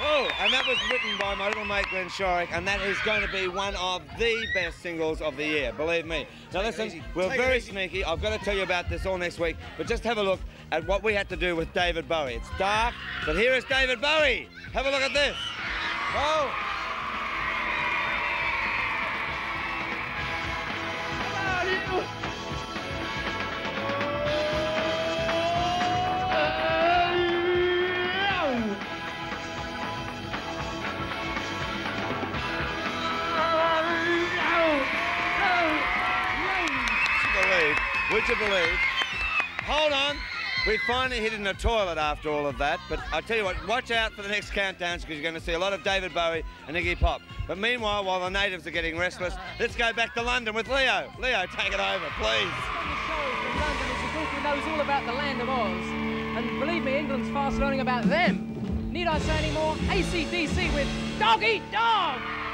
Oh, and that was written by my little mate Glenn Shorick, and that is going to be one of the best singles of the year, believe me. Now listen, we're very sneaky. I've got to tell you about this all next week, but just have a look at what we had to do with David Bowie. It's dark, but here is David Bowie. Have a look at this. Oh. Would you believe? Hold on. We finally hid in the toilet after all of that, but I'll tell you what, watch out for the next countdowns because you're going to see a lot of David Bowie and Iggy Pop. But meanwhile, while the natives are getting restless, let's go back to London with Leo. Leo, take it over, please. London is a group who knows all about the land of Oz, and believe me, England's fast learning about them. Need I say any more? AC/DC with Dog Eat Dog!